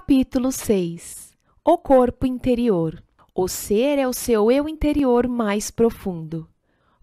Capítulo 6. O corpo interior. O ser é o seu eu interior mais profundo.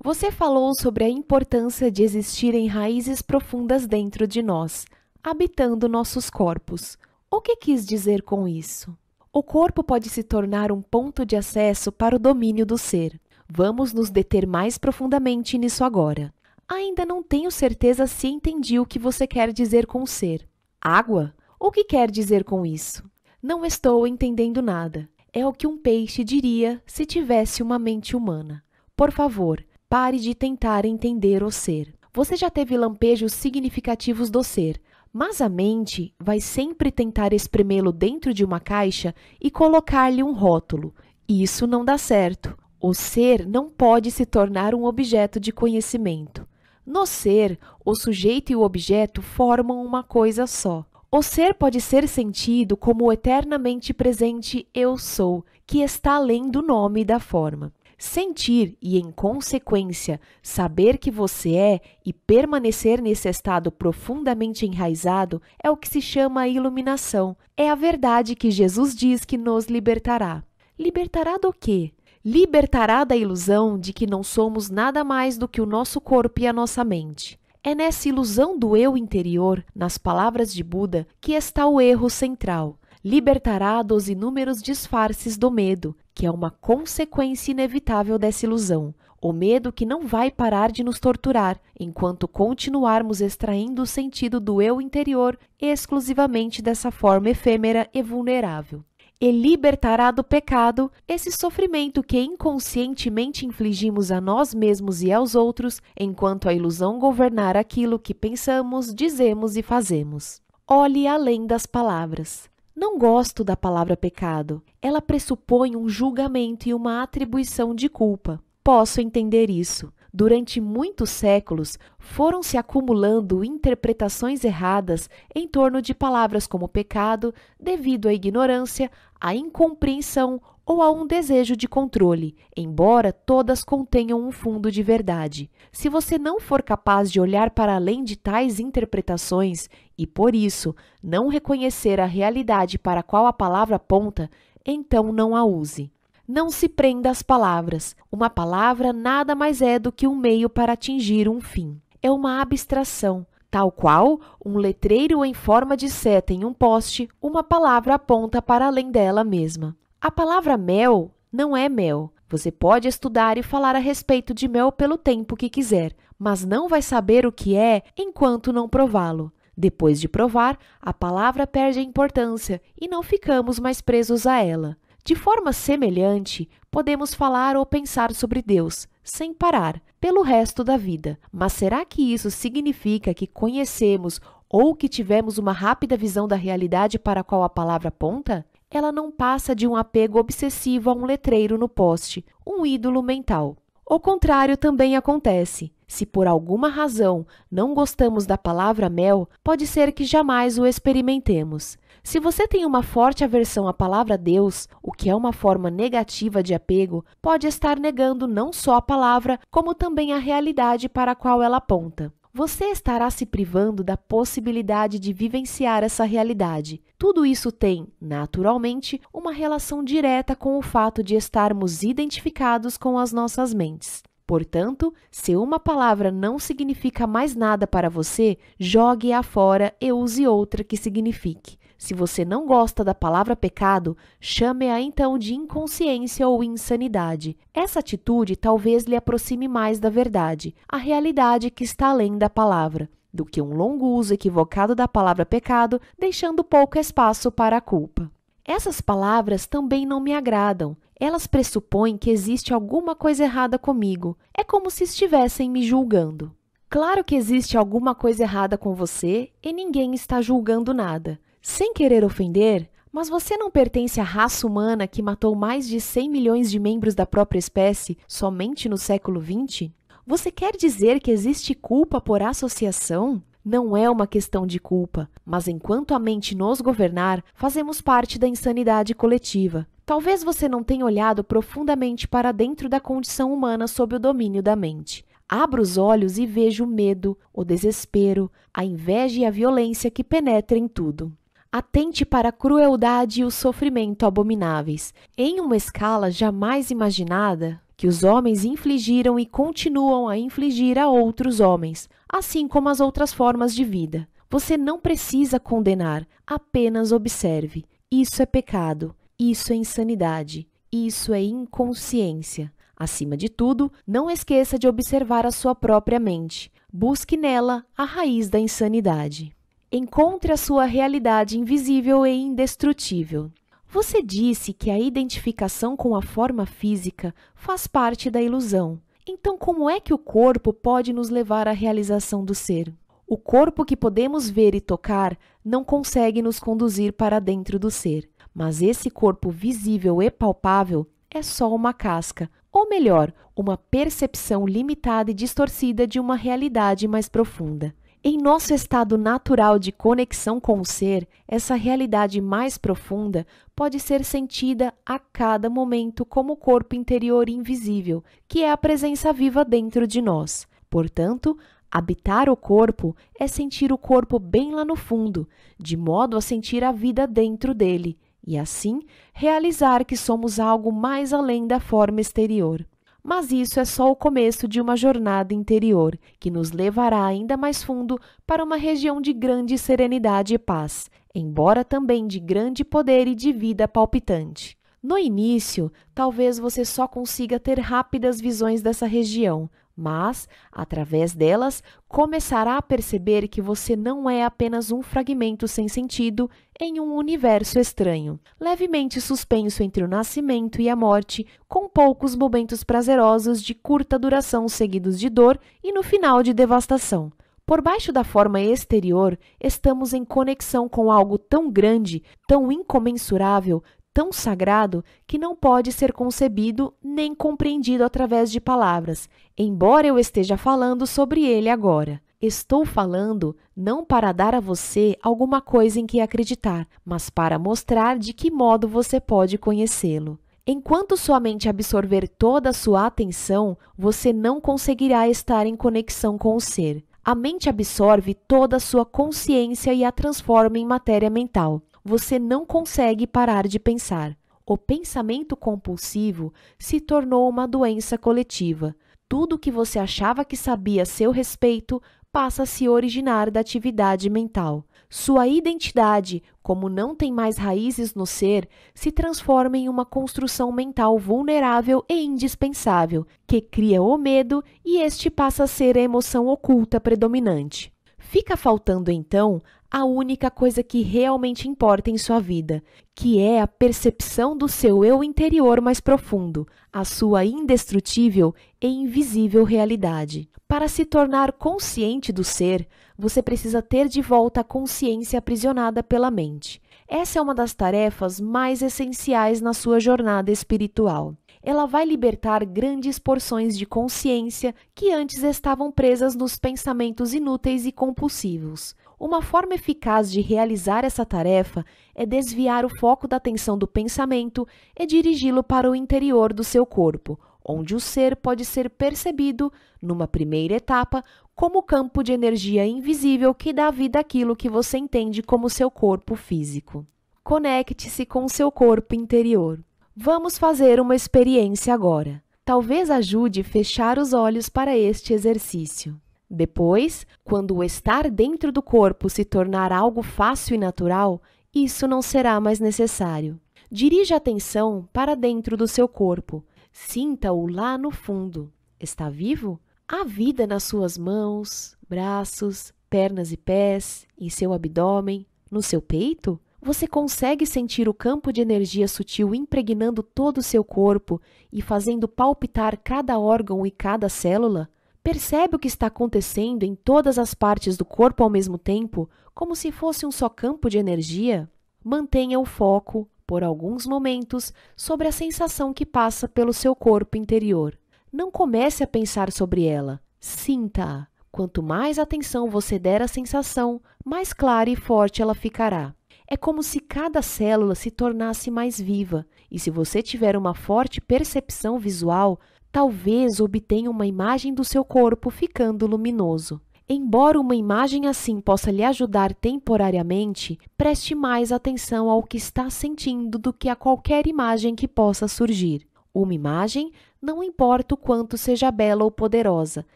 Você falou sobre a importância de existirem raízes profundas dentro de nós, habitando nossos corpos. O que quis dizer com isso? O corpo pode se tornar um ponto de acesso para o domínio do ser. Vamos nos deter mais profundamente nisso agora. Ainda não tenho certeza se entendi o que você quer dizer com ser. Água? O que quer dizer com isso? Não estou entendendo nada. É o que um peixe diria se tivesse uma mente humana. Por favor, pare de tentar entender o ser. Você já teve lampejos significativos do ser, mas a mente vai sempre tentar espremê-lo dentro de uma caixa e colocar-lhe um rótulo. Isso não dá certo. O ser não pode se tornar um objeto de conhecimento. No ser, o sujeito e o objeto formam uma coisa só. O ser pode ser sentido como o eternamente presente eu sou, que está além do nome e da forma. Sentir e, em consequência, saber que você é e permanecer nesse estado profundamente enraizado é o que se chama iluminação. É a verdade que Jesus diz que nos libertará. Libertará do quê? Libertará da ilusão de que não somos nada mais do que o nosso corpo e a nossa mente. É nessa ilusão do eu interior, nas palavras de Buda, que está o erro central. Libertará dos inúmeros disfarces do medo, que é uma consequência inevitável dessa ilusão. O medo que não vai parar de nos torturar, enquanto continuarmos extraindo o sentido do eu interior exclusivamente dessa forma efêmera e vulnerável. E libertará do pecado, esse sofrimento que inconscientemente infligimos a nós mesmos e aos outros, enquanto a ilusão governar aquilo que pensamos, dizemos e fazemos. Olhe além das palavras. Não gosto da palavra pecado. Ela pressupõe um julgamento e uma atribuição de culpa. Posso entender isso. Durante muitos séculos, foram se acumulando interpretações erradas em torno de palavras como pecado, devido à ignorância, à incompreensão ou a um desejo de controle, embora todas contenham um fundo de verdade. Se você não for capaz de olhar para além de tais interpretações e, por isso, não reconhecer a realidade para a qual a palavra aponta, então não a use. Não se prenda às palavras. Uma palavra nada mais é do que um meio para atingir um fim. É uma abstração. Tal qual um letreiro em forma de seta em um poste, uma palavra aponta para além dela mesma. A palavra mel não é mel. Você pode estudar e falar a respeito de mel pelo tempo que quiser, mas não vai saber o que é enquanto não prová-lo. Depois de provar, a palavra perde a importância e não ficamos mais presos a ela. De forma semelhante, podemos falar ou pensar sobre Deus, sem parar, pelo resto da vida. Mas será que isso significa que conhecemos ou que tivemos uma rápida visão da realidade para a qual a palavra aponta? Ela não passa de um apego obsessivo a um letreiro no poste, um ídolo mental. O contrário também acontece. Se por alguma razão não gostamos da palavra mel, pode ser que jamais o experimentemos. Se você tem uma forte aversão à palavra Deus, o que é uma forma negativa de apego, pode estar negando não só a palavra, como também a realidade para a qual ela aponta. Você estará se privando da possibilidade de vivenciar essa realidade. Tudo isso tem, naturalmente, uma relação direta com o fato de estarmos identificados com as nossas mentes. Portanto, se uma palavra não significa mais nada para você, jogue-a fora e use outra que signifique. Se você não gosta da palavra pecado, chame-a então de inconsciência ou insanidade. Essa atitude talvez lhe aproxime mais da verdade, a realidade que está além da palavra, do que um longo uso equivocado da palavra pecado, deixando pouco espaço para a culpa. Essas palavras também não me agradam. Elas pressupõem que existe alguma coisa errada comigo. É como se estivessem me julgando. Claro que existe alguma coisa errada com você e ninguém está julgando nada. Sem querer ofender, mas você não pertence à raça humana que matou mais de 100 milhões de membros da própria espécie somente no século XX? Você quer dizer que existe culpa por associação? Não é uma questão de culpa, mas enquanto a mente nos governar, fazemos parte da insanidade coletiva. Talvez você não tenha olhado profundamente para dentro da condição humana sob o domínio da mente. Abra os olhos e veja o medo, o desespero, a inveja e a violência que penetra em tudo. Atente para a crueldade e o sofrimento abomináveis, em uma escala jamais imaginada, que os homens infligiram e continuam a infligir a outros homens, assim como as outras formas de vida. Você não precisa condenar, apenas observe. Isso é pecado, isso é insanidade, isso é inconsciência. Acima de tudo, não esqueça de observar a sua própria mente. Busque nela a raiz da insanidade. Encontre a sua realidade invisível e indestrutível. Você disse que a identificação com a forma física faz parte da ilusão. Então, como é que o corpo pode nos levar à realização do ser? O corpo que podemos ver e tocar não consegue nos conduzir para dentro do ser. Mas esse corpo visível e palpável é só uma casca, ou melhor, uma percepção limitada e distorcida de uma realidade mais profunda. Em nosso estado natural de conexão com o ser, essa realidade mais profunda pode ser sentida a cada momento como o corpo interior invisível, que é a presença viva dentro de nós. Portanto, habitar o corpo é sentir o corpo bem lá no fundo, de modo a sentir a vida dentro dele, e assim realizar que somos algo mais além da forma exterior. Mas isso é só o começo de uma jornada interior, que nos levará ainda mais fundo para uma região de grande serenidade e paz, embora também de grande poder e de vida palpitante. No início, talvez você só consiga ter rápidas visões dessa região, mas, através delas, começará a perceber que você não é apenas um fragmento sem sentido em um universo estranho, levemente suspenso entre o nascimento e a morte, com poucos momentos prazerosos de curta duração seguidos de dor e no final de devastação. Por baixo da forma exterior, estamos em conexão com algo tão grande, tão incomensurável, tão sagrado que não pode ser concebido nem compreendido através de palavras, embora eu esteja falando sobre ele agora. Estou falando não para dar a você alguma coisa em que acreditar, mas para mostrar de que modo você pode conhecê-lo. Enquanto sua mente absorver toda a sua atenção, você não conseguirá estar em conexão com o ser. A mente absorve toda a sua consciência e a transforma em matéria mental. Você não consegue parar de pensar. O pensamento compulsivo se tornou uma doença coletiva. Tudo o que você achava que sabia a seu respeito passa a se originar da atividade mental. Sua identidade, como não tem mais raízes no ser, se transforma em uma construção mental vulnerável e indispensável, que cria o medo e este passa a ser a emoção oculta predominante. Fica faltando, então, a única coisa que realmente importa em sua vida, que é a percepção do seu eu interior mais profundo, a sua indestrutível e invisível realidade. Para se tornar consciente do ser, você precisa ter de volta a consciência aprisionada pela mente. Essa é uma das tarefas mais essenciais na sua jornada espiritual. Ela vai libertar grandes porções de consciência que antes estavam presas nos pensamentos inúteis e compulsivos. Uma forma eficaz de realizar essa tarefa é desviar o foco da atenção do pensamento e dirigi-lo para o interior do seu corpo, onde o ser pode ser percebido, numa primeira etapa, como campo de energia invisível que dá vida àquilo que você entende como seu corpo físico. Conecte-se com seu corpo interior. Vamos fazer uma experiência agora. Talvez ajude fechar os olhos para este exercício. Depois, quando o estar dentro do corpo se tornar algo fácil e natural, isso não será mais necessário. Dirija a atenção para dentro do seu corpo. Sinta-o lá no fundo. Está vivo? Há vida nas suas mãos, braços, pernas e pés, em seu abdômen, no seu peito? Você consegue sentir o campo de energia sutil impregnando todo o seu corpo e fazendo palpitar cada órgão e cada célula? Percebe o que está acontecendo em todas as partes do corpo ao mesmo tempo, como se fosse um só campo de energia? Mantenha o foco, por alguns momentos, sobre a sensação que passa pelo seu corpo interior. Não comece a pensar sobre ela. Sinta-a. Quanto mais atenção você der à sensação, mais clara e forte ela ficará. É como se cada célula se tornasse mais viva, e se você tiver uma forte percepção visual, talvez obtenha uma imagem do seu corpo ficando luminoso. Embora uma imagem assim possa lhe ajudar temporariamente, preste mais atenção ao que está sentindo do que a qualquer imagem que possa surgir. Uma imagem, não importa o quanto seja bela ou poderosa,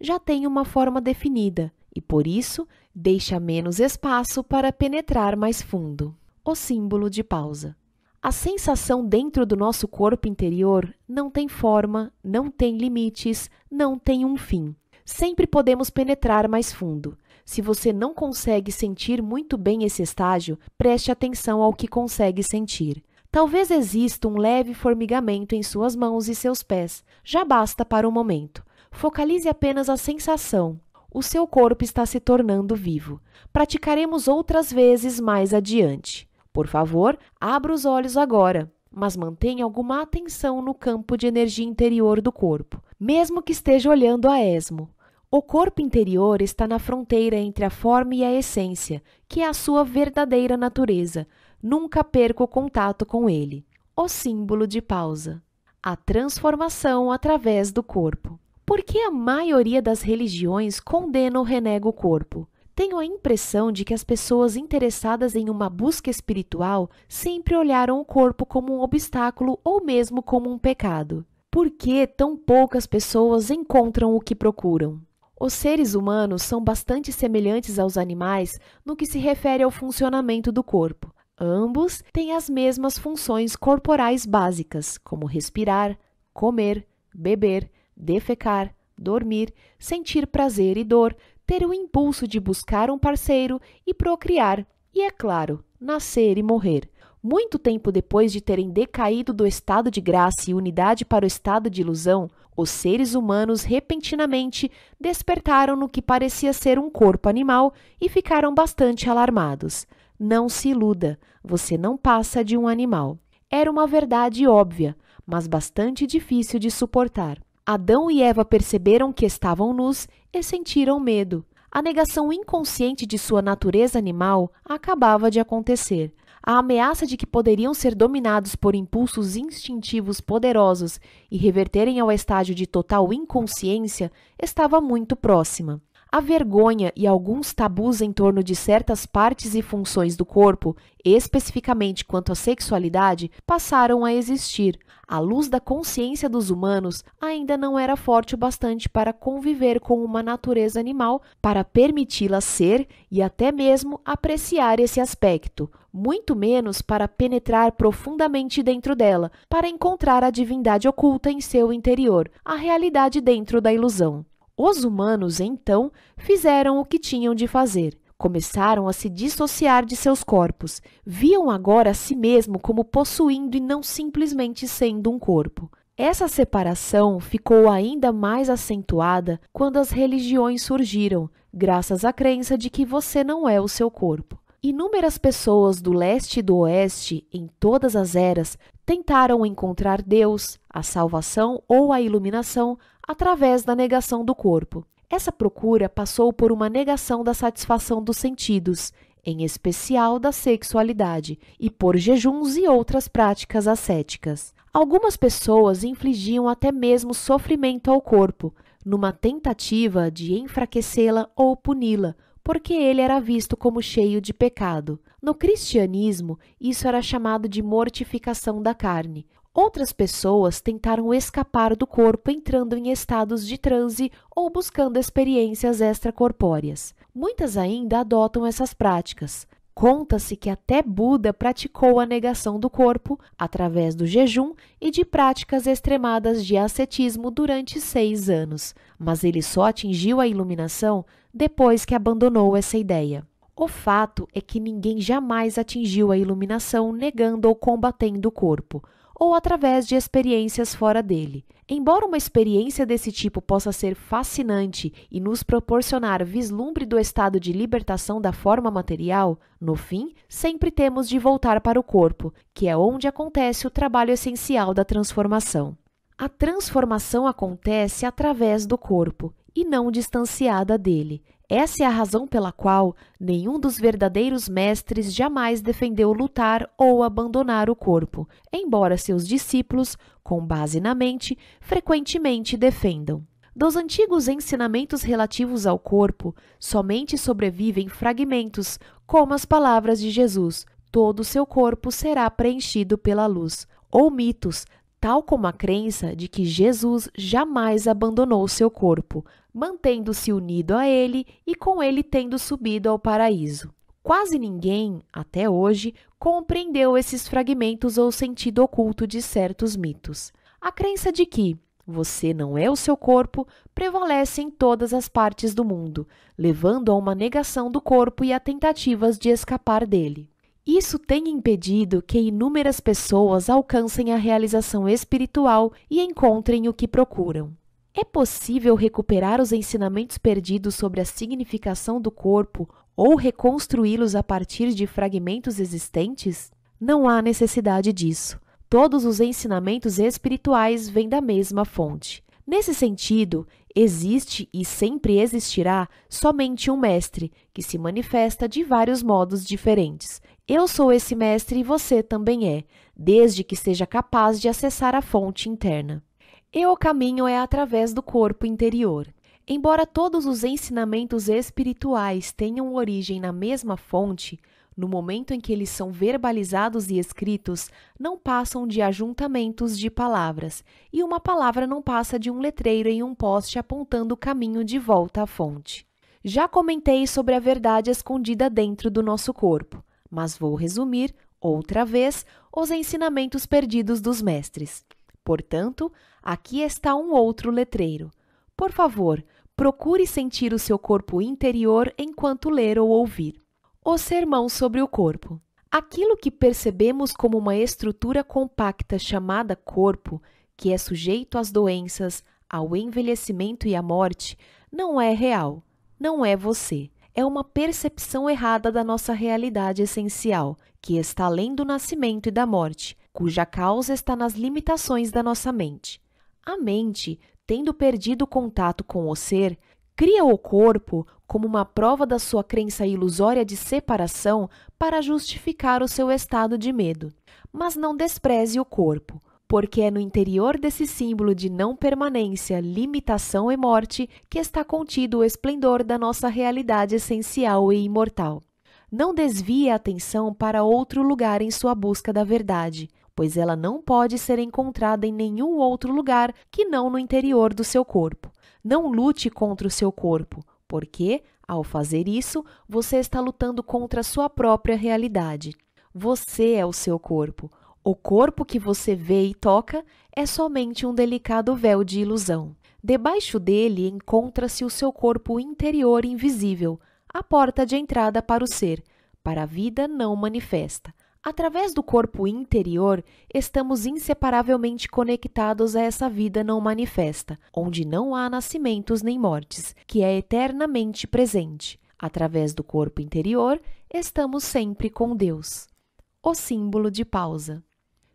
já tem uma forma definida e, por isso, deixa menos espaço para penetrar mais fundo. O símbolo de pausa. A sensação dentro do nosso corpo interior não tem forma, não tem limites, não tem um fim. Sempre podemos penetrar mais fundo. Se você não consegue sentir muito bem esse estágio, preste atenção ao que consegue sentir. Talvez exista um leve formigamento em suas mãos e seus pés. Já basta para o momento. Focalize apenas a sensação. O seu corpo está se tornando vivo. Praticaremos outras vezes mais adiante. Por favor, abra os olhos agora, mas mantenha alguma atenção no campo de energia interior do corpo, mesmo que esteja olhando a esmo. O corpo interior está na fronteira entre a forma e a essência, que é a sua verdadeira natureza. Nunca perca o contato com ele. O símbolo de pausa. A transformação através do corpo. Por que a maioria das religiões condena ou renega o corpo? Tenho a impressão de que as pessoas interessadas em uma busca espiritual sempre olharam o corpo como um obstáculo ou mesmo como um pecado. Por que tão poucas pessoas encontram o que procuram? Os seres humanos são bastante semelhantes aos animais no que se refere ao funcionamento do corpo. Ambos têm as mesmas funções corporais básicas, como respirar, comer, beber, defecar, dormir, sentir prazer e dor, ter o impulso de buscar um parceiro e procriar, e, é claro, nascer e morrer. Muito tempo depois de terem decaído do estado de graça e unidade para o estado de ilusão, os seres humanos repentinamente despertaram no que parecia ser um corpo animal e ficaram bastante alarmados. Não se iluda, você não passa de um animal. Era uma verdade óbvia, mas bastante difícil de suportar. Adão e Eva perceberam que estavam nus e sentiram medo. A negação inconsciente de sua natureza animal acabava de acontecer. A ameaça de que poderiam ser dominados por impulsos instintivos poderosos e reverterem ao estágio de total inconsciência estava muito próxima. A vergonha e alguns tabus em torno de certas partes e funções do corpo, especificamente quanto à sexualidade, passaram a existir. A luz da consciência dos humanos ainda não era forte o bastante para conviver com uma natureza animal, para permiti-la ser e até mesmo apreciar esse aspecto, muito menos para penetrar profundamente dentro dela, para encontrar a divindade oculta em seu interior, a realidade dentro da ilusão. Os humanos, então, fizeram o que tinham de fazer. Começaram a se dissociar de seus corpos. Viam agora a si mesmo como possuindo e não simplesmente sendo um corpo. Essa separação ficou ainda mais acentuada quando as religiões surgiram, graças à crença de que você não é o seu corpo. Inúmeras pessoas do leste e do oeste, em todas as eras, tentaram encontrar Deus, a salvação ou a iluminação através da negação do corpo. Essa procura passou por uma negação da satisfação dos sentidos, em especial da sexualidade, e por jejuns e outras práticas ascéticas. Algumas pessoas infligiam até mesmo sofrimento ao corpo, numa tentativa de enfraquecê-la ou puni-la, porque ele era visto como cheio de pecado. No cristianismo, isso era chamado de mortificação da carne. Outras pessoas tentaram escapar do corpo entrando em estados de transe ou buscando experiências extracorpóreas. Muitas ainda adotam essas práticas. Conta-se que até Buda praticou a negação do corpo através do jejum e de práticas extremadas de ascetismo durante 6 anos, mas ele só atingiu a iluminação depois que abandonou essa ideia. O fato é que ninguém jamais atingiu a iluminação negando ou combatendo o corpo, ou através de experiências fora dele. Embora uma experiência desse tipo possa ser fascinante e nos proporcionar vislumbre do estado de libertação da forma material, no fim, sempre temos de voltar para o corpo, que é onde acontece o trabalho essencial da transformação. A transformação acontece através do corpo, e não distanciada dele. Essa é a razão pela qual nenhum dos verdadeiros mestres jamais defendeu lutar ou abandonar o corpo, embora seus discípulos, com base na mente, frequentemente defendam. Dos antigos ensinamentos relativos ao corpo, somente sobrevivem fragmentos, como as palavras de Jesus, todo o seu corpo será preenchido pela luz, ou mitos, tal como a crença de que Jesus jamais abandonou seu corpo, mantendo-se unido a ele e com ele tendo subido ao paraíso. Quase ninguém, até hoje, compreendeu esses fragmentos ou sentido oculto de certos mitos. A crença de que você não é o seu corpo prevalece em todas as partes do mundo, levando a uma negação do corpo e a tentativas de escapar dele. Isso tem impedido que inúmeras pessoas alcancem a realização espiritual e encontrem o que procuram. É possível recuperar os ensinamentos perdidos sobre a significação do corpo ou reconstruí-los a partir de fragmentos existentes? Não há necessidade disso. Todos os ensinamentos espirituais vêm da mesma fonte. Nesse sentido, existe e sempre existirá somente um mestre, que se manifesta de vários modos diferentes. Eu sou esse mestre e você também é, desde que seja capaz de acessar a fonte interna. E o caminho é através do corpo interior. Embora todos os ensinamentos espirituais tenham origem na mesma fonte, no momento em que eles são verbalizados e escritos, não passam de ajuntamentos de palavras, e uma palavra não passa de um letreiro em um poste apontando o caminho de volta à fonte. Já comentei sobre a verdade escondida dentro do nosso corpo, mas vou resumir, outra vez, os ensinamentos perdidos dos mestres. Portanto, aqui está um outro letreiro. Por favor, procure sentir o seu corpo interior enquanto ler ou ouvir. O sermão sobre o corpo. Aquilo que percebemos como uma estrutura compacta chamada corpo, que é sujeito às doenças, ao envelhecimento e à morte, não é real, não é você. É uma percepção errada da nossa realidade essencial, que está além do nascimento e da morte, cuja causa está nas limitações da nossa mente. A mente, tendo perdido o contato com o ser, cria o corpo como uma prova da sua crença ilusória de separação para justificar o seu estado de medo. Mas não despreze o corpo, porque é no interior desse símbolo de não permanência, limitação e morte que está contido o esplendor da nossa realidade essencial e imortal. Não desvie a atenção para outro lugar em sua busca da verdade, pois ela não pode ser encontrada em nenhum outro lugar que não no interior do seu corpo. Não lute contra o seu corpo, porque, ao fazer isso, você está lutando contra a sua própria realidade. Você é o seu corpo. O corpo que você vê e toca é somente um delicado véu de ilusão. Debaixo dele encontra-se o seu corpo interior invisível, a porta de entrada para o ser, para a vida não manifesta. Através do corpo interior, estamos inseparavelmente conectados a essa vida não manifesta, onde não há nascimentos nem mortes, que é eternamente presente. Através do corpo interior, estamos sempre com Deus. O símbolo de pausa.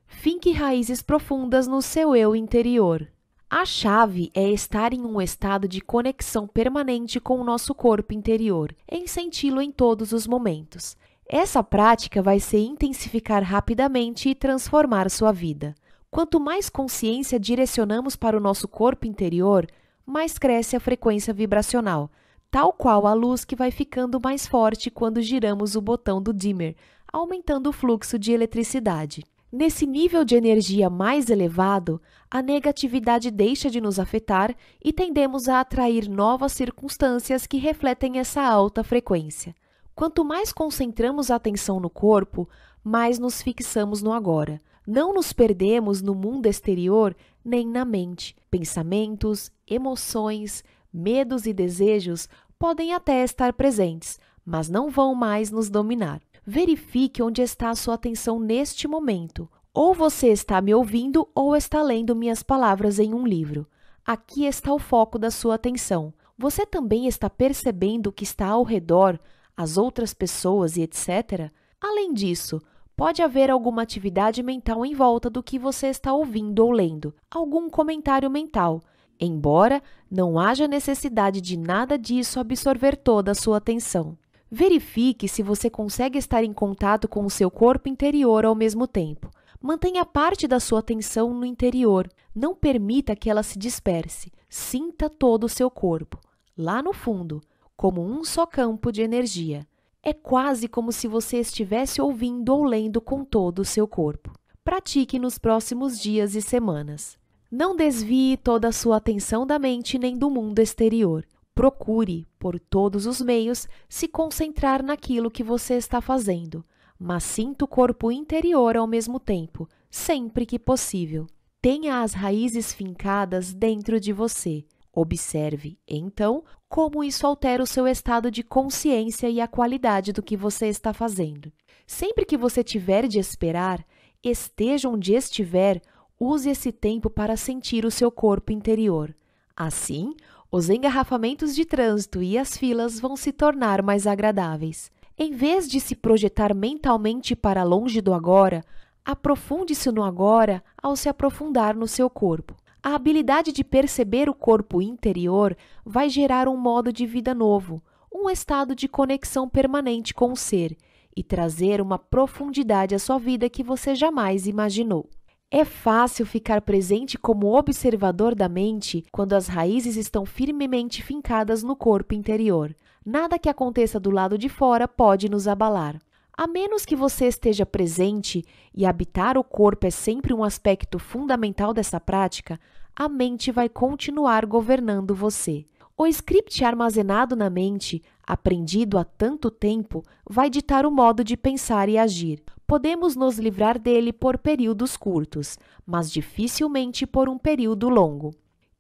Finque raízes profundas no seu eu interior. A chave é estar em um estado de conexão permanente com o nosso corpo interior, em senti-lo em todos os momentos. Essa prática vai se intensificar rapidamente e transformar sua vida. Quanto mais consciência direcionamos para o nosso corpo interior, mais cresce a frequência vibracional, tal qual a luz que vai ficando mais forte quando giramos o botão do dimmer, aumentando o fluxo de eletricidade. Nesse nível de energia mais elevado, a negatividade deixa de nos afetar e tendemos a atrair novas circunstâncias que refletem essa alta frequência. Quanto mais concentramos a atenção no corpo, mais nos fixamos no agora. Não nos perdemos no mundo exterior nem na mente. Pensamentos, emoções, medos e desejos podem até estar presentes, mas não vão mais nos dominar. Verifique onde está a sua atenção neste momento. Ou você está me ouvindo ou está lendo minhas palavras em um livro. Aqui está o foco da sua atenção. Você também está percebendo o que está ao redor, as outras pessoas e etc. Além disso, pode haver alguma atividade mental em volta do que você está ouvindo ou lendo, algum comentário mental, embora não haja necessidade de nada disso absorver toda a sua atenção. Verifique se você consegue estar em contato com o seu corpo interior ao mesmo tempo. Mantenha parte da sua atenção no interior. Não permita que ela se disperse. Sinta todo o seu corpo, lá no fundo, como um só campo de energia. É quase como se você estivesse ouvindo ou lendo com todo o seu corpo. Pratique nos próximos dias e semanas. Não desvie toda a sua atenção da mente nem do mundo exterior. Procure, por todos os meios, se concentrar naquilo que você está fazendo, mas sinta o corpo interior ao mesmo tempo, sempre que possível. Tenha as raízes fincadas dentro de você. Observe, então, como isso altera o seu estado de consciência e a qualidade do que você está fazendo. Sempre que você tiver de esperar, esteja onde estiver, use esse tempo para sentir o seu corpo interior. Assim, os engarrafamentos de trânsito e as filas vão se tornar mais agradáveis. Em vez de se projetar mentalmente para longe do agora, aprofunde-se no agora ao se aprofundar no seu corpo. A habilidade de perceber o corpo interior vai gerar um modo de vida novo, um estado de conexão permanente com o ser e trazer uma profundidade à sua vida que você jamais imaginou. É fácil ficar presente como observador da mente quando as raízes estão firmemente fincadas no corpo interior. Nada que aconteça do lado de fora pode nos abalar. A menos que você esteja presente, e habitar o corpo é sempre um aspecto fundamental dessa prática, a mente vai continuar governando você. O script armazenado na mente, aprendido há tanto tempo, vai ditar o modo de pensar e agir. Podemos nos livrar dele por períodos curtos, mas dificilmente por um período longo.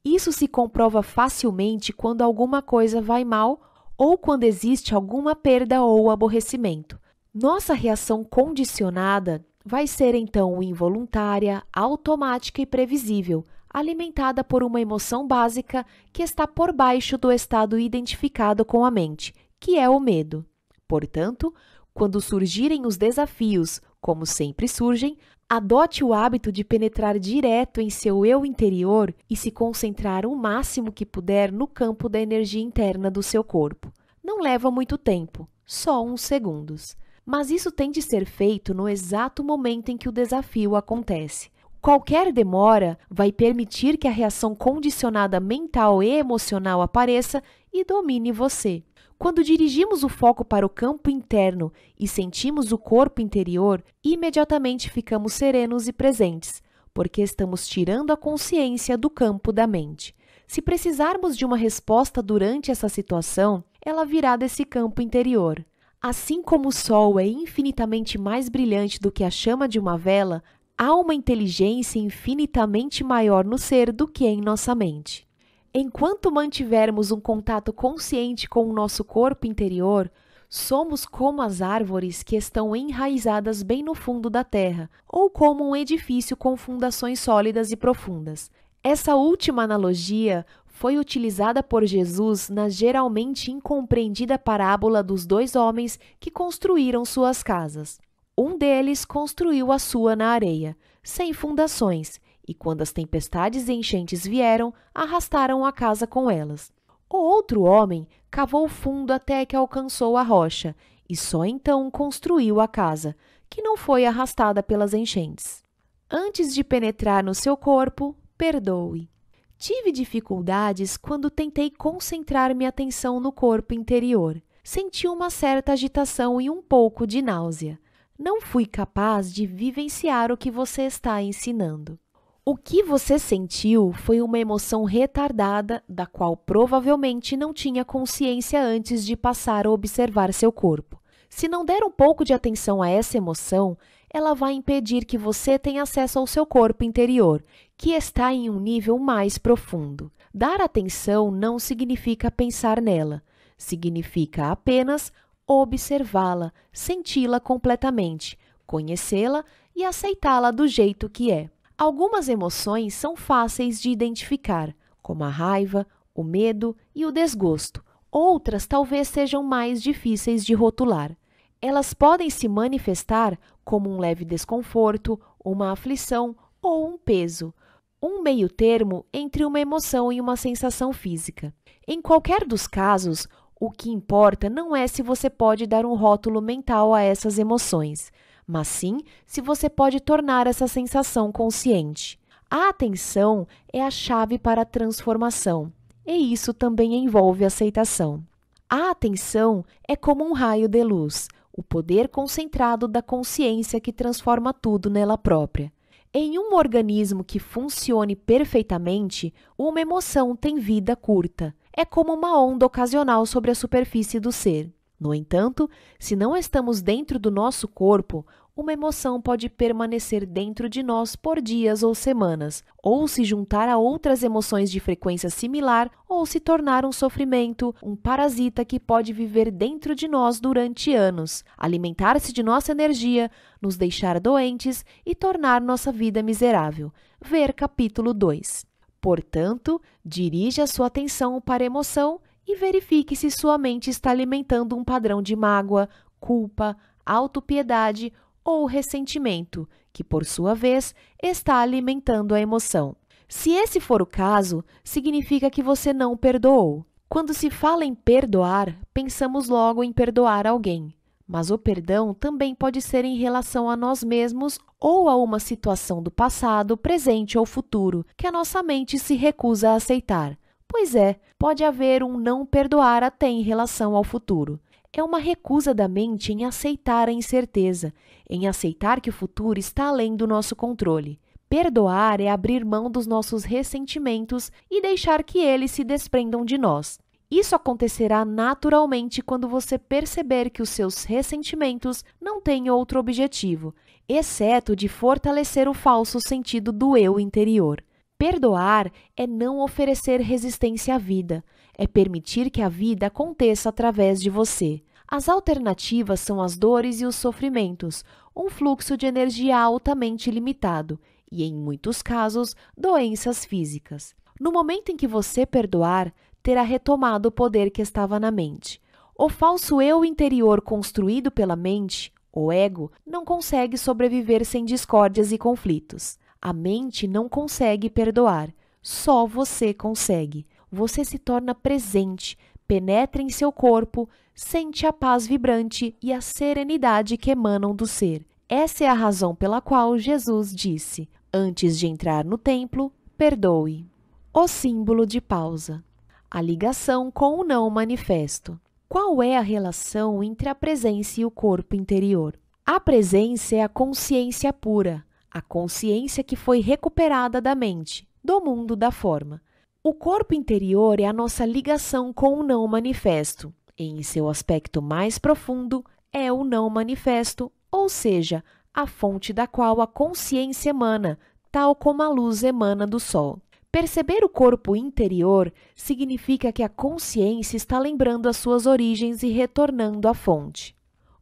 Isso se comprova facilmente quando alguma coisa vai mal ou quando existe alguma perda ou aborrecimento. Nossa reação condicionada vai ser então involuntária, automática e previsível, alimentada por uma emoção básica que está por baixo do estado identificado com a mente, que é o medo. Portanto, quando surgirem os desafios, como sempre surgem, adote o hábito de penetrar direto em seu eu interior e se concentrar o máximo que puder no campo da energia interna do seu corpo. Não leva muito tempo, só uns segundos. Mas isso tem de ser feito no exato momento em que o desafio acontece. Qualquer demora vai permitir que a reação condicionada mental e emocional apareça e domine você. Quando dirigimos o foco para o campo interno e sentimos o corpo interior, imediatamente ficamos serenos e presentes, porque estamos tirando a consciência do campo da mente. Se precisarmos de uma resposta durante essa situação, ela virá desse campo interior. Assim como o sol é infinitamente mais brilhante do que a chama de uma vela, há uma inteligência infinitamente maior no ser do que em nossa mente. Enquanto mantivermos um contato consciente com o nosso corpo interior, somos como as árvores que estão enraizadas bem no fundo da terra, ou como um edifício com fundações sólidas e profundas. Essa última analogia foi utilizada por Jesus na geralmente incompreendida parábola dos dois homens que construíram suas casas. Um deles construiu a sua na areia, sem fundações, e quando as tempestades e enchentes vieram, arrastaram a casa com elas. O outro homem cavou fundo até que alcançou a rocha, e só então construiu a casa, que não foi arrastada pelas enchentes. Antes de penetrar no seu corpo, perdoe. Tive dificuldades quando tentei concentrar minha atenção no corpo interior. Senti uma certa agitação e um pouco de náusea. Não fui capaz de vivenciar o que você está ensinando. O que você sentiu foi uma emoção retardada, da qual provavelmente não tinha consciência antes de passar a observar seu corpo. Se não der um pouco de atenção a essa emoção, ela vai impedir que você tenha acesso ao seu corpo interior, que está em um nível mais profundo. Dar atenção não significa pensar nela, significa apenas observá-la, senti-la completamente, conhecê-la e aceitá-la do jeito que é. Algumas emoções são fáceis de identificar, como a raiva, o medo e o desgosto. Outras talvez sejam mais difíceis de rotular. Elas podem se manifestar como um leve desconforto, uma aflição ou um peso, um meio termo entre uma emoção e uma sensação física. Em qualquer dos casos, o que importa não é se você pode dar um rótulo mental a essas emoções, mas sim se você pode tornar essa sensação consciente. A atenção é a chave para a transformação, e isso também envolve aceitação. A atenção é como um raio de luz, o poder concentrado da consciência que transforma tudo nela própria. Em um organismo que funcione perfeitamente, uma emoção tem vida curta. É como uma onda ocasional sobre a superfície do ser. No entanto, se não estamos dentro do nosso corpo, uma emoção pode permanecer dentro de nós por dias ou semanas, ou se juntar a outras emoções de frequência similar, ou se tornar um sofrimento, um parasita que pode viver dentro de nós durante anos, alimentar-se de nossa energia, nos deixar doentes e tornar nossa vida miserável. Ver capítulo 2. Portanto, dirija sua atenção para a emoção e verifique se sua mente está alimentando um padrão de mágoa, culpa, autopiedade ou ressentimento, que, por sua vez, está alimentando a emoção. Se esse for o caso, significa que você não perdoou. Quando se fala em perdoar, pensamos logo em perdoar alguém. Mas o perdão também pode ser em relação a nós mesmos ou a uma situação do passado, presente ou futuro, que a nossa mente se recusa a aceitar. Pois é, pode haver um não perdoar até em relação ao futuro. É uma recusa da mente em aceitar a incerteza, em aceitar que o futuro está além do nosso controle. Perdoar é abrir mão dos nossos ressentimentos e deixar que eles se desprendam de nós. Isso acontecerá naturalmente quando você perceber que os seus ressentimentos não têm outro objetivo, exceto de fortalecer o falso sentido do eu interior. Perdoar é não oferecer resistência à vida, é permitir que a vida aconteça através de você. As alternativas são as dores e os sofrimentos, um fluxo de energia altamente limitado e, em muitos casos, doenças físicas. No momento em que você perdoar, terá retomado o poder que estava na mente. O falso eu interior construído pela mente, o ego, não consegue sobreviver sem discórdias e conflitos. A mente não consegue perdoar, só você consegue. Você se torna presente, penetra em seu corpo, sente a paz vibrante e a serenidade que emanam do ser. Essa é a razão pela qual Jesus disse: antes de entrar no templo, perdoe. O símbolo de pausa. A ligação com o não manifesto. Qual é a relação entre a presença e o corpo interior? A presença é a consciência pura, a consciência que foi recuperada da mente, do mundo da forma. O corpo interior é a nossa ligação com o não manifesto, e em seu aspecto mais profundo é o não manifesto, ou seja, a fonte da qual a consciência emana, tal como a luz emana do sol. Perceber o corpo interior significa que a consciência está lembrando as suas origens e retornando à fonte.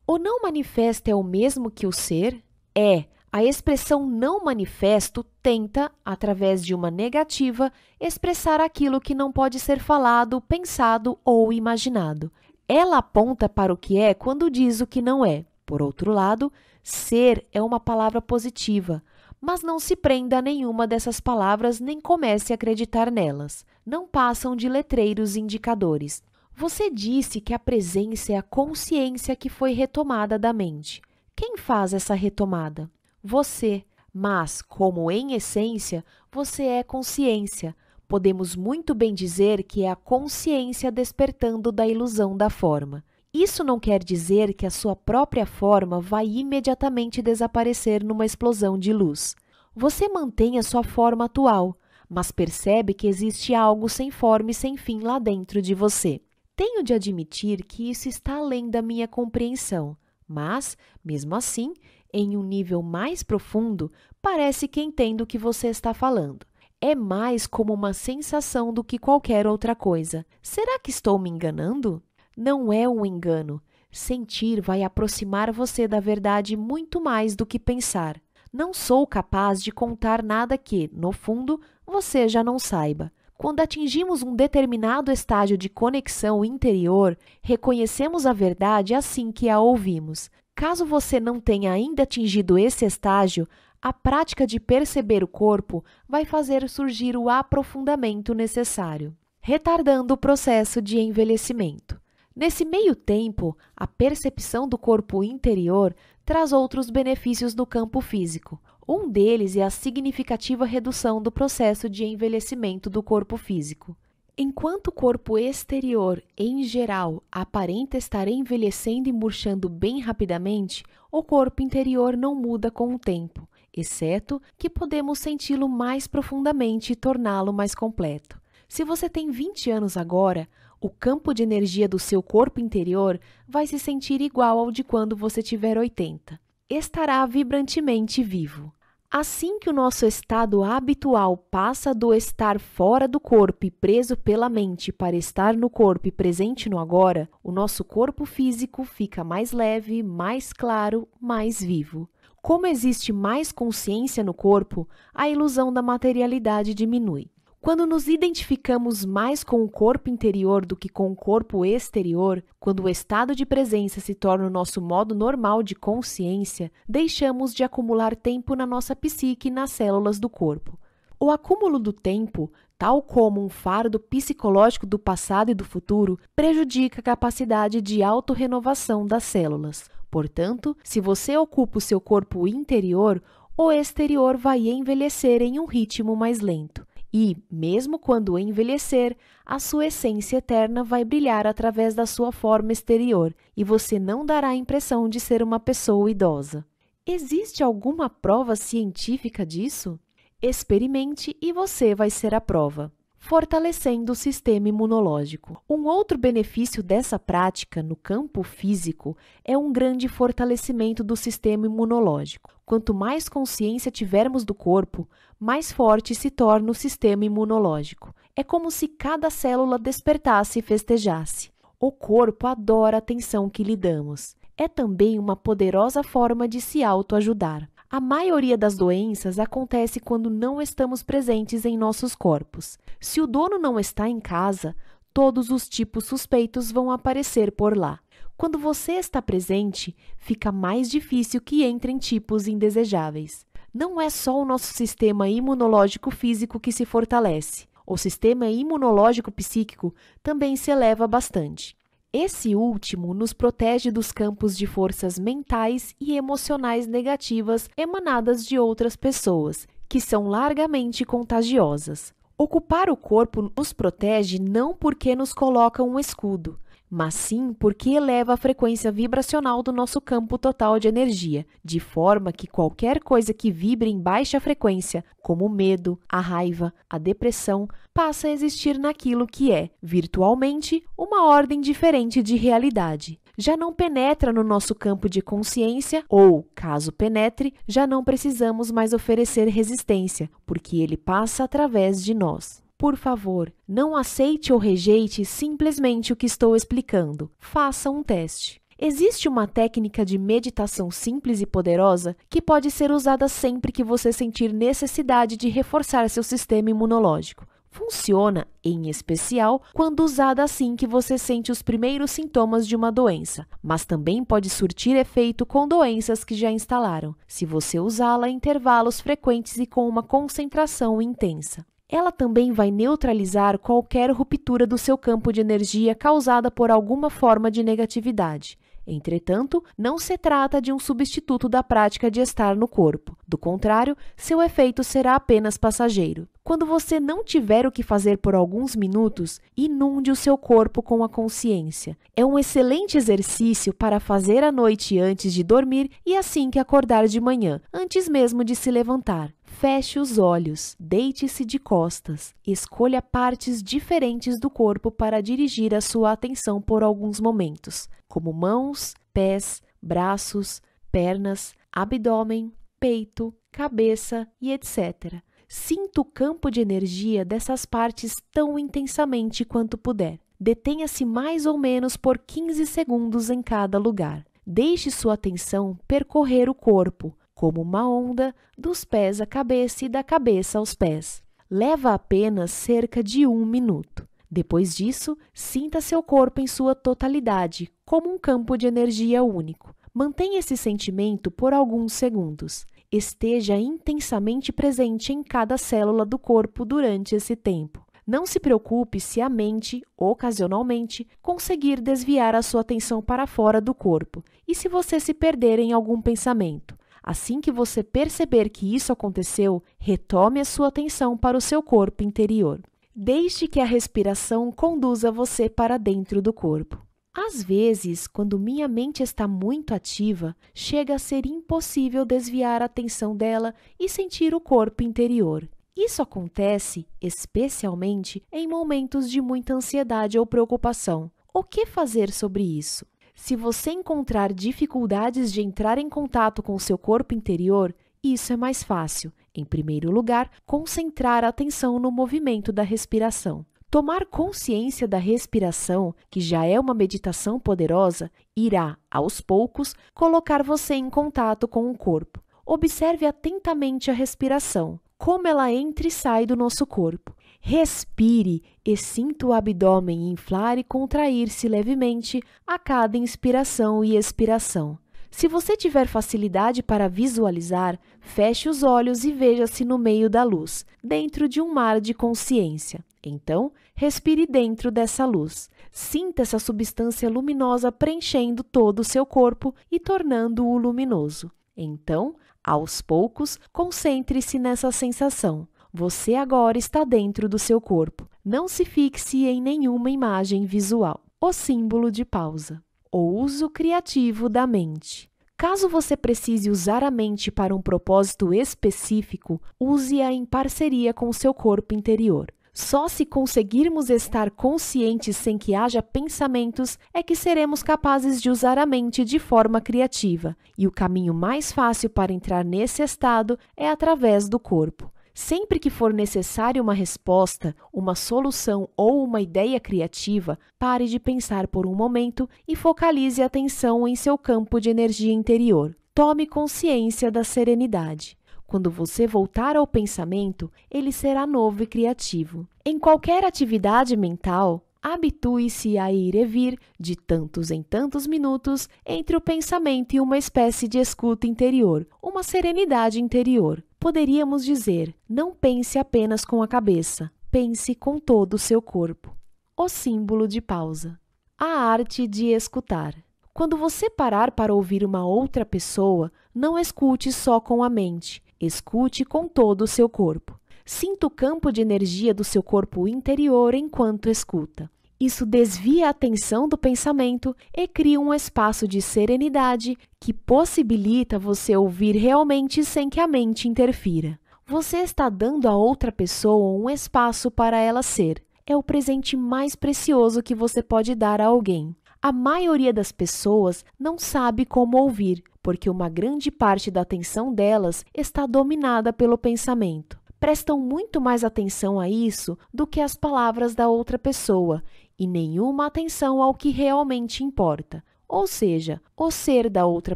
O não manifesto é o mesmo que o ser? É. A expressão não manifesto tenta, através de uma negativa, expressar aquilo que não pode ser falado, pensado ou imaginado. Ela aponta para o que é quando diz o que não é. Por outro lado, ser é uma palavra positiva. Mas não se prenda a nenhuma dessas palavras nem comece a acreditar nelas. Não passam de letreiros indicadores. Você disse que a presença é a consciência que foi retomada da mente. Quem faz essa retomada? Você. Mas, como em essência, você é consciência. Podemos muito bem dizer que é a consciência despertando da ilusão da forma. Isso não quer dizer que a sua própria forma vai imediatamente desaparecer numa explosão de luz. Você mantém a sua forma atual, mas percebe que existe algo sem forma e sem fim lá dentro de você. Tenho de admitir que isso está além da minha compreensão, mas, mesmo assim, em um nível mais profundo, parece que entendo o que você está falando. É mais como uma sensação do que qualquer outra coisa. Será que estou me enganando? Não é um engano. Sentir vai aproximar você da verdade muito mais do que pensar. Não sou capaz de contar nada que, no fundo, você já não saiba. Quando atingimos um determinado estágio de conexão interior, reconhecemos a verdade assim que a ouvimos. Caso você não tenha ainda atingido esse estágio, a prática de perceber o corpo vai fazer surgir o aprofundamento necessário, retardando o processo de envelhecimento. Nesse meio tempo, a percepção do corpo interior traz outros benefícios no campo físico. Um deles é a significativa redução do processo de envelhecimento do corpo físico. Enquanto o corpo exterior, em geral, aparenta estar envelhecendo e murchando bem rapidamente, o corpo interior não muda com o tempo, exceto que podemos senti-lo mais profundamente e torná-lo mais completo. Se você tem 20 anos agora, o campo de energia do seu corpo interior vai se sentir igual ao de quando você tiver 80. Estará vibrantemente vivo. Assim que o nosso estado habitual passa do estar fora do corpo e preso pela mente para estar no corpo e presente no agora, o nosso corpo físico fica mais leve, mais claro, mais vivo. Como existe mais consciência no corpo, a ilusão da materialidade diminui. Quando nos identificamos mais com o corpo interior do que com o corpo exterior, quando o estado de presença se torna o nosso modo normal de consciência, deixamos de acumular tempo na nossa psique e nas células do corpo. O acúmulo do tempo, tal como um fardo psicológico do passado e do futuro, prejudica a capacidade de autorrenovação das células. Portanto, se você ocupa o seu corpo interior, o exterior vai envelhecer em um ritmo mais lento. E, mesmo quando envelhecer, a sua essência eterna vai brilhar através da sua forma exterior e você não dará a impressão de ser uma pessoa idosa. Existe alguma prova científica disso? Experimente e você vai ser a prova. Fortalecendo o sistema imunológico. Um outro benefício dessa prática no campo físico é um grande fortalecimento do sistema imunológico. Quanto mais consciência tivermos do corpo, mais forte se torna o sistema imunológico. É como se cada célula despertasse e festejasse. O corpo adora a atenção que lhe damos. É também uma poderosa forma de se autoajudar. A maioria das doenças acontece quando não estamos presentes em nossos corpos. Se o dono não está em casa, todos os tipos suspeitos vão aparecer por lá. Quando você está presente, fica mais difícil que entrem tipos indesejáveis. Não é só o nosso sistema imunológico físico que se fortalece. O sistema imunológico psíquico também se eleva bastante. Esse último nos protege dos campos de forças mentais e emocionais negativas emanadas de outras pessoas, que são largamente contagiosas. Ocupar o corpo nos protege não porque nos coloca um escudo, mas sim porque eleva a frequência vibracional do nosso campo total de energia, de forma que qualquer coisa que vibre em baixa frequência, como o medo, a raiva, a depressão, passa a existir naquilo que é, virtualmente, uma ordem diferente de realidade. Já não penetra no nosso campo de consciência ou, caso penetre, já não precisamos mais oferecer resistência, porque ele passa através de nós. Por favor, não aceite ou rejeite simplesmente o que estou explicando. Faça um teste. Existe uma técnica de meditação simples e poderosa que pode ser usada sempre que você sentir necessidade de reforçar seu sistema imunológico. Funciona, em especial, quando usada assim que você sente os primeiros sintomas de uma doença, mas também pode surtir efeito com doenças que já instalaram, se você usá-la em intervalos frequentes e com uma concentração intensa. Ela também vai neutralizar qualquer ruptura do seu campo de energia causada por alguma forma de negatividade. Entretanto, não se trata de um substituto da prática de estar no corpo. Do contrário, seu efeito será apenas passageiro. Quando você não tiver o que fazer por alguns minutos, inunde o seu corpo com a consciência. É um excelente exercício para fazer à noite antes de dormir e assim que acordar de manhã, antes mesmo de se levantar. Feche os olhos, deite-se de costas, escolha partes diferentes do corpo para dirigir a sua atenção por alguns momentos, como mãos, pés, braços, pernas, abdômen, peito, cabeça e etc. Sinta o campo de energia dessas partes tão intensamente quanto puder. Detenha-se mais ou menos por 15 segundos em cada lugar. Deixe sua atenção percorrer o corpo, como uma onda, dos pés à cabeça e da cabeça aos pés. Leva apenas cerca de 1 minuto. Depois disso, sinta seu corpo em sua totalidade, como um campo de energia único. Mantenha esse sentimento por alguns segundos. Esteja intensamente presente em cada célula do corpo durante esse tempo. Não se preocupe se a mente, ocasionalmente, conseguir desviar a sua atenção para fora do corpo e se você se perder em algum pensamento. Assim que você perceber que isso aconteceu, retome a sua atenção para o seu corpo interior. Deixe que a respiração conduza você para dentro do corpo. Às vezes, quando minha mente está muito ativa, chega a ser impossível desviar a atenção dela e sentir o corpo interior. Isso acontece, especialmente, em momentos de muita ansiedade ou preocupação. O que fazer sobre isso? Se você encontrar dificuldades de entrar em contato com o seu corpo interior, isso é mais fácil. Em primeiro lugar, concentrar a atenção no movimento da respiração. Tomar consciência da respiração, que já é uma meditação poderosa, irá, aos poucos, colocar você em contato com o corpo. Observe atentamente a respiração, como ela entra e sai do nosso corpo. Respire e sinta o abdômen inflar e contrair-se levemente a cada inspiração e expiração. Se você tiver facilidade para visualizar, feche os olhos e veja-se no meio da luz, dentro de um mar de consciência. Então, respire dentro dessa luz. Sinta essa substância luminosa preenchendo todo o seu corpo e tornando-o luminoso. Então, aos poucos, concentre-se nessa sensação. Você agora está dentro do seu corpo. Não se fixe em nenhuma imagem visual. O símbolo de pausa. O uso criativo da mente. Caso você precise usar a mente para um propósito específico, use-a em parceria com o seu corpo interior. Só se conseguirmos estar conscientes sem que haja pensamentos é que seremos capazes de usar a mente de forma criativa, e o caminho mais fácil para entrar nesse estado é através do corpo. Sempre que for necessária uma resposta, uma solução ou uma ideia criativa, pare de pensar por um momento e focalize a atenção em seu campo de energia interior. Tome consciência da serenidade. Quando você voltar ao pensamento, ele será novo e criativo. Em qualquer atividade mental, habitue-se a ir e vir de tantos em tantos minutos entre o pensamento e uma espécie de escuta interior, uma serenidade interior. Poderíamos dizer, não pense apenas com a cabeça, pense com todo o seu corpo. O símbolo de pausa. A arte de escutar. Quando você parar para ouvir uma outra pessoa, não escute só com a mente, escute com todo o seu corpo. Sinta o campo de energia do seu corpo interior enquanto escuta. Isso desvia a atenção do pensamento e cria um espaço de serenidade que possibilita você ouvir realmente sem que a mente interfira. Você está dando a outra pessoa um espaço para ela ser. É o presente mais precioso que você pode dar a alguém. A maioria das pessoas não sabe como ouvir, porque uma grande parte da atenção delas está dominada pelo pensamento. Prestam muito mais atenção a isso do que às palavras da outra pessoa, e nenhuma atenção ao que realmente importa, ou seja, o ser da outra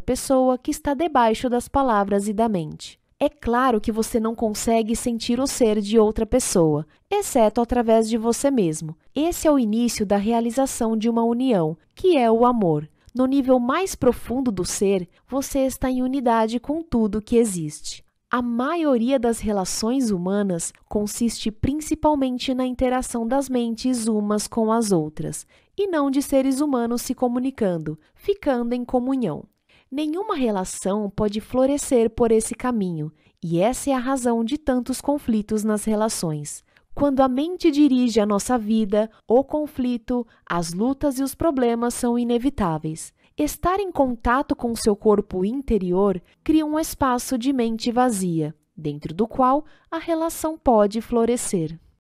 pessoa que está debaixo das palavras e da mente. É claro que você não consegue sentir o ser de outra pessoa, exceto através de você mesmo. Esse é o início da realização de uma união, que é o amor. No nível mais profundo do ser, você está em unidade com tudo que existe. A maioria das relações humanas consiste principalmente na interação das mentes umas com as outras, e não de seres humanos se comunicando, ficando em comunhão. Nenhuma relação pode florescer por esse caminho, e essa é a razão de tantos conflitos nas relações. Quando a mente dirige a nossa vida, o conflito, as lutas e os problemas são inevitáveis. Estar em contato com o seu corpo interior cria um espaço de mente vazia, dentro do qual a relação pode florescer.